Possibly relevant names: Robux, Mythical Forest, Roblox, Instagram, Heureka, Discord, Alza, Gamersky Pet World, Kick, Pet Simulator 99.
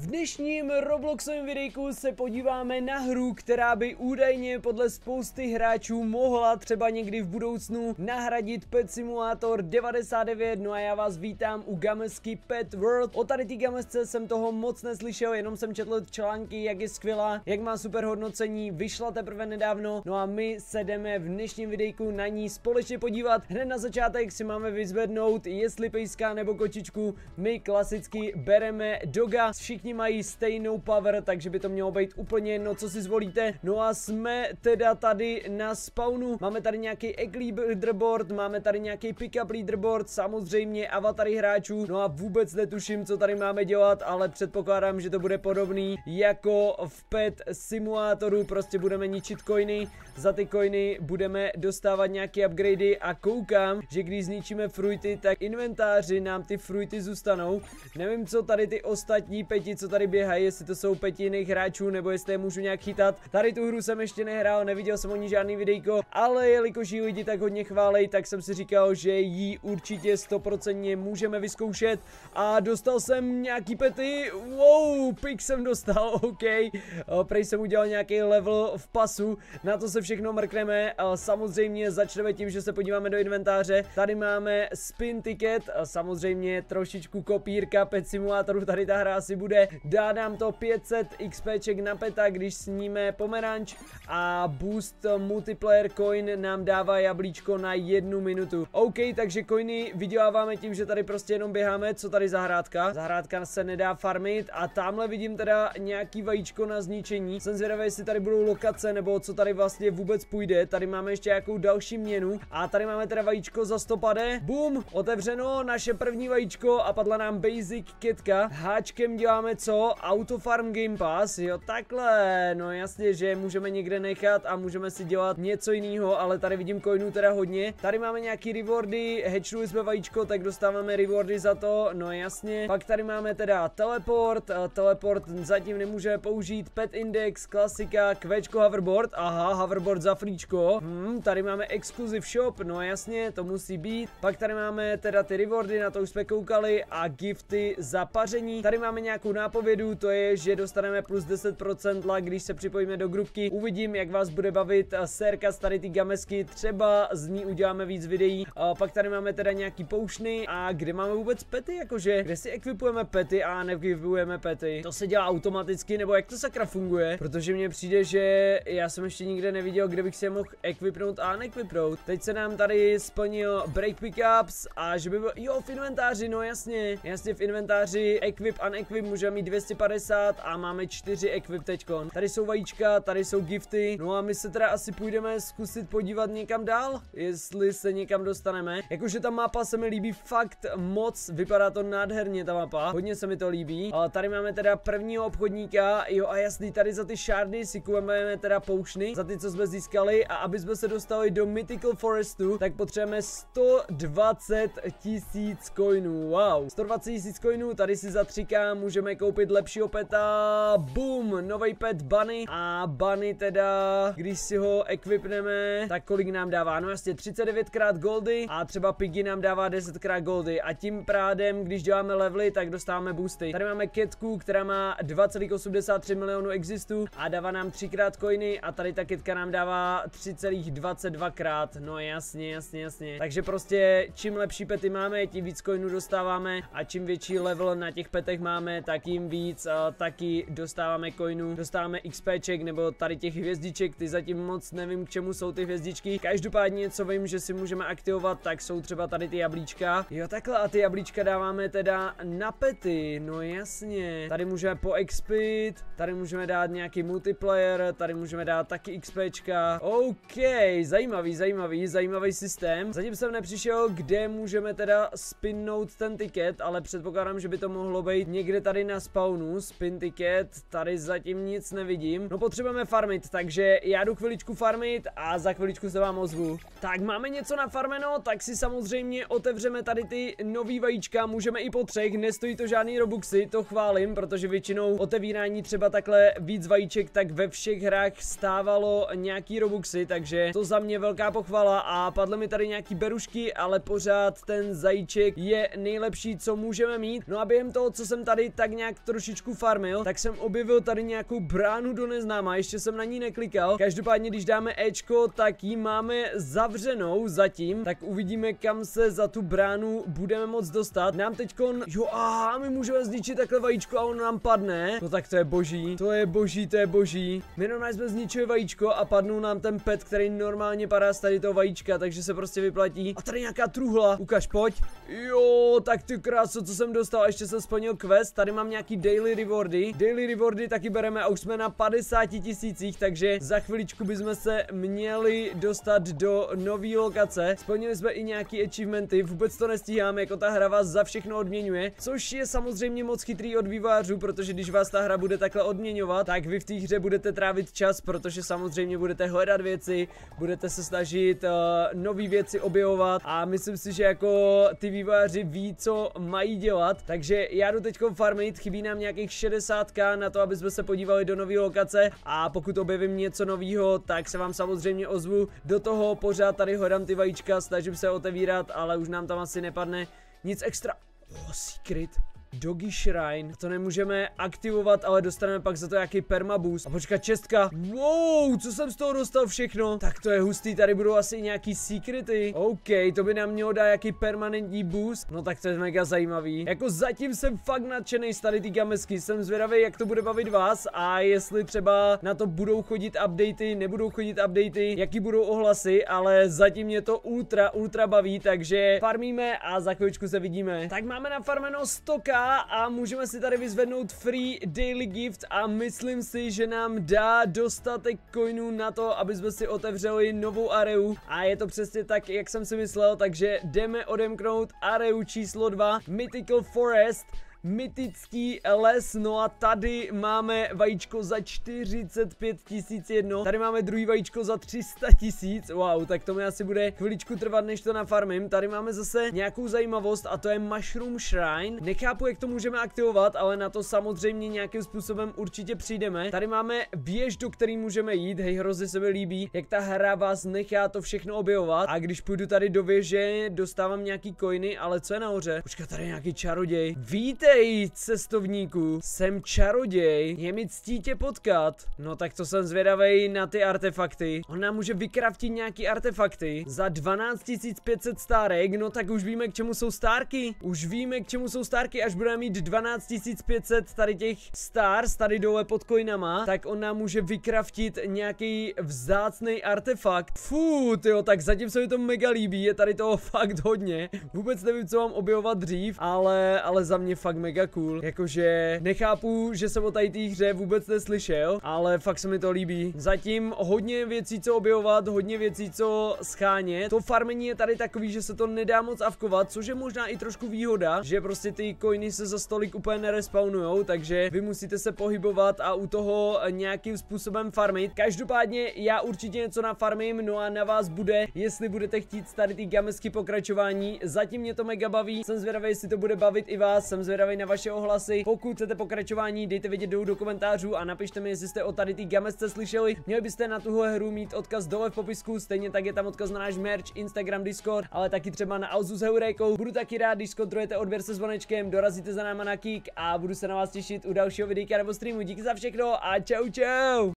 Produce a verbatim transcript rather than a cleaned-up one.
V dnešním Robloxovém videjku se podíváme na hru, která by údajně podle spousty hráčů mohla třeba někdy v budoucnu nahradit Pet Simulator devadesát devět. No a já vás vítám u Gamersky Pet World. O tady té gamesce jsem toho moc neslyšel, jenom jsem četl články, jak je skvělá, jak má super hodnocení, vyšla teprve nedávno. No a my se jdeme v dnešním videjku na ní společně podívat. Hned na začátek si máme vyzvednout, jestli pejska nebo kočičku. My klasicky bereme doga, všichni mají stejnou power, takže by to mělo být úplně jedno, co si zvolíte. No a jsme teda tady na spawnu. Máme tady nějaký egg leaderboard, máme tady nějaký pick-up leaderboard, samozřejmě avatary hráčů. No a vůbec netuším, co tady máme dělat, ale předpokládám, že to bude podobný jako v Pet Simulatoru. Prostě budeme ničit coiny, za ty coiny budeme dostávat nějaké upgradey a koukám, že když zničíme fruity, tak inventáři nám ty fruity zůstanou. Nevím, co tady ty ostatní peti, co tady běhají, jestli to jsou pěti jiných hráčů, nebo jestli je můžu nějak chytat. Tady tu hru jsem ještě nehrál, neviděl jsem o ní žádný videjko, ale jelikož ji lidi tak hodně chválej, tak jsem si říkal, že ji určitě stoprocentně můžeme vyzkoušet. A dostal jsem nějaký pety, wow, pik jsem dostal, ok. Prej jsem udělal nějaký level v pasu, na to se všechno mrkneme. Samozřejmě začneme tím, že se podíváme do inventáře. Tady máme spin ticket, samozřejmě trošičku kopírka Pet Simulatoru, tady ta hra asi bude. Dá nám to pět set XPček na peta, když sníme pomeranč, a boost multiplayer coin nám dává jablíčko na jednu minutu. OK, takže coiny vyděláváme tím, že tady prostě jenom běháme. Co tady zahrádka? Zahrádka se nedá farmit a tamhle vidím teda nějaký vajíčko na zničení. Jsem zvědavý, jestli tady budou lokace nebo co tady vlastně vůbec půjde. Tady máme ještě nějakou další měnu a tady máme teda vajíčko za stopade. Bum, otevřeno, naše první vajíčko a padla nám basic kitka. Háčkem děláme co? Auto Farm Game Pass, jo, takhle, no jasně, že můžeme někde nechat a můžeme si dělat něco jiného, ale tady vidím coinů teda hodně. Tady máme nějaký rewardy, hatchili jsme vajíčko, tak dostáváme rewardy za to, no jasně. Pak tady máme teda teleport, teleport zatím nemůžeme použít, pet index, klasika, kvěčko hoverboard, aha, hoverboard za fríčko, hm, tady máme exclusive shop, no jasně, to musí být. Pak tady máme teda ty rewardy, na to už jsme koukali, a gifty za paření. Tady máme nějakou nápovědu, to je, že dostaneme plus deset procent like, když se připojíme do grupky. Uvidím, jak vás bude bavit sérka z tady ty gamesky, třeba z ní uděláme víc videí. A pak tady máme teda nějaký poušny, a kde máme vůbec pety, jakože, kde si ekvipujeme pety a neekvipujeme pety. To se dělá automaticky, nebo jak to sakra funguje, protože mně přijde, že já jsem ještě nikde neviděl, kde bych si je mohl ekvipnout a neekvipnout. Teď se nám tady splnil break pickups a že by byl, jo, v inventáři, no jasně, jasně v inventáři equip a neekvip můžeme mít dvě stě padesát a máme čtyři equip teďkon. Tady jsou vajíčka, tady jsou gifty, no a my se teda asi půjdeme zkusit podívat někam dál, jestli se někam dostaneme. Jakože ta mapa se mi líbí fakt moc, vypadá to nádherně ta mapa, hodně se mi to líbí. A tady máme teda prvního obchodníka, jo a jasný, tady za ty shardy si kupujeme teda poušny, za ty, co jsme získali, a aby jsme se dostali do Mythical Forestu, tak potřebujeme sto dvacet tisíc coinů, wow. sto dvacet tisíc coinů, tady si za tři ká můžeme Můžeme koupit lepšího peta, boom, novej pet Bunny, a Bunny teda, když si ho ekvipneme, tak kolik nám dává, no jasně třicet devět krát goldy, a třeba Piggy nám dává deset krát goldy, a tím pádem, když děláme levely, tak dostáváme boosty. Tady máme Kitku, která má dva celá osmdesát tři milionů existů a dává nám třikrát coiny, a tady ta Kitka nám dává tři celá dvacet dva krát, no jasně, jasně, jasně. Takže prostě čím lepší pety máme, tím víc coinů dostáváme, a čím větší level na těch petech máme, tak jim víc a taky dostáváme coinů, dostáváme XPček nebo tady těch hvězdiček, ty zatím moc nevím, k čemu jsou ty hvězdičky. Každopádně, co vím, že si můžeme aktivovat, tak jsou třeba tady ty jablíčka. Jo, takhle, a ty jablíčka dáváme teda na pety, no jasně. Tady můžeme poexpit, tady můžeme dát nějaký multiplayer, tady můžeme dát taky XPčka. OK, zajímavý, zajímavý, zajímavý systém. Zatím jsem nepřišel, kde můžeme teda spinnout ten tiket, ale předpokládám, že by to mohlo být někde tady na spawnu, spin ticket, tady zatím nic nevidím. No potřebujeme farmit, takže já jdu chviličku farmit a za chviličku se vám ozvu. Tak máme něco nafarmeno, tak si samozřejmě otevřeme tady ty nový vajíčka, můžeme i po třech, nestojí to žádný robuxy, to chválím, protože většinou otevírání třeba takhle víc vajíček, tak ve všech hrách stávalo nějaký robuxy, takže to za mě velká pochvala, a padly mi tady nějaký berušky, ale pořád ten zajíček je nejlepší, co můžeme mít. No a během toho, co jsem tady tak nějak nějak trošičku farmil, tak jsem objevil tady nějakou bránu do neznáma, ještě jsem na ní neklikal. Každopádně, když dáme Ečko, tak ji máme zavřenou zatím, tak uvidíme, kam se za tu bránu budeme moc dostat. Nám teďkon, jo, aha, my můžeme zničit takhle vajíčko a ono nám padne. No tak to je boží, to je boží, to je boží. My normálně jsme zničili vajíčko a padnou nám ten pet, který normálně padá z tady toho vajíčka, takže se prostě vyplatí. A tady nějaká truhla, ukaž, pojď. Jo, tak ty kráso, co jsem dostal, ještě jsem splnil quest, tady mám nějaký daily rewardy. Daily rewardy taky bereme a už jsme na padesáti tisících, takže za chviličku bychom se měli dostat do nový lokace. Splnili jsme i nějaký achievementy, vůbec to nestíháme, jako ta hra vás za všechno odměňuje, což je samozřejmě moc chytrý od vývojářů, protože když vás ta hra bude takhle odměňovat, tak vy v té hře budete trávit čas, protože samozřejmě budete hledat věci, budete se snažit uh, nové věci objevovat a myslím si, že jako ty vývojáři ví, co mají dělat, takže já jdu teďko farmit, chybí nám nějakých šedesát tisíc na to, aby jsme se podívali do nové lokace a pokud objevím něco nového, tak se vám samozřejmě ozvu. Do toho pořád tady hledám ty vajíčka, snažím se otevírat, ale už nám tam asi nepadne nic extra. Oh, secret. Doggy Shrine, to nemůžeme aktivovat, ale dostaneme pak za to nějaký permaboost. A počkat, čestka, wow, co jsem z toho dostal všechno, tak to je hustý, tady budou asi nějaký secrety. OK, to by nám mělo dát nějaký permanentní boost, no tak to je mega zajímavý. Jako zatím jsem fakt nadšený z tady ty gamesky, jsem zvědavý, jak to bude bavit vás a jestli třeba na to budou chodit updaty, nebudou chodit updaty, jaký budou ohlasy, ale zatím mě to ultra, ultra baví, takže farmíme a za chvíličku se vidíme. Tak máme nafarmeno sto tisíc a můžeme si tady vyzvednout free daily gift a myslím si, že nám dá dostatek coinů na to, aby jsme si otevřeli novou areu a je to přesně tak, jak jsem si myslel, takže jdeme odemknout areu číslo dva, Mythical Forest. Mytický les, no a tady máme vajíčko za čtyřicet pět tisíc jedno, tady máme druhý vajíčko za tři sta tisíc, wow, tak to mi asi bude chviličku trvat, než to nafarmím. Tady máme zase nějakou zajímavost a to je Mushroom Shrine, nechápu, jak to můžeme aktivovat, ale na to samozřejmě nějakým způsobem určitě přijdeme. Tady máme věž, do který můžeme jít, hej, hrozně se mi líbí, jak ta hra vás nechá to všechno objevovat a když půjdu tady do věže, dostávám nějaký coiny, ale co je nahoře? Počkat, tady je nějaký čaroděj, víte? Hej, cestovníku, jsem čaroděj, je mi ctí tě potkat. No tak to jsem zvědavej na ty artefakty. On nám může vykraftit nějaký artefakty za dvanáct tisíc pět set stárek, no tak už víme, k čemu jsou stárky. Už víme, k čemu jsou stárky, až budeme mít dvanáct tisíc pět set tady těch stars, tady dole pod coinama, tak on nám může vykraftit nějaký vzácný artefakt. Fú, tyjo, tak zatím se mi to mega líbí, je tady toho fakt hodně. Vůbec nevím, co mám objevovat dřív, ale, ale za mě fakt mega cool, jakože nechápu, že jsem o tady té hře vůbec neslyšel, ale fakt se mi to líbí. Zatím hodně věcí, co objevovat, hodně věcí, co schánět. To farmení je tady takový, že se to nedá moc avkovat, což je možná i trošku výhoda, že prostě ty coiny se za stolik úplně nerespawnujou, takže vy musíte se pohybovat a u toho nějakým způsobem farmit. Každopádně já určitě něco nafarmím, no a na vás bude, jestli budete chtít tady ty gamesky pokračování. Zatím mě to mega baví, jsem zvědavý, jestli to bude bavit i vás, jsem zvědavý na vaše ohlasy. Pokud chcete pokračování, dejte vědět dolů do komentářů a napište mi, jestli jste o tady ty gamesce slyšeli. Měli byste na tuhle hru mít odkaz dole v popisku, stejně tak je tam odkaz na náš merch, Instagram, Discord, ale taky třeba na Alzu s Heurékou. Budu taky rád, když zkontrolujete odběr se zvonečkem, dorazíte za náma na Kick a budu se na vás těšit u dalšího videa nebo streamu. Díky za všechno a čau čau!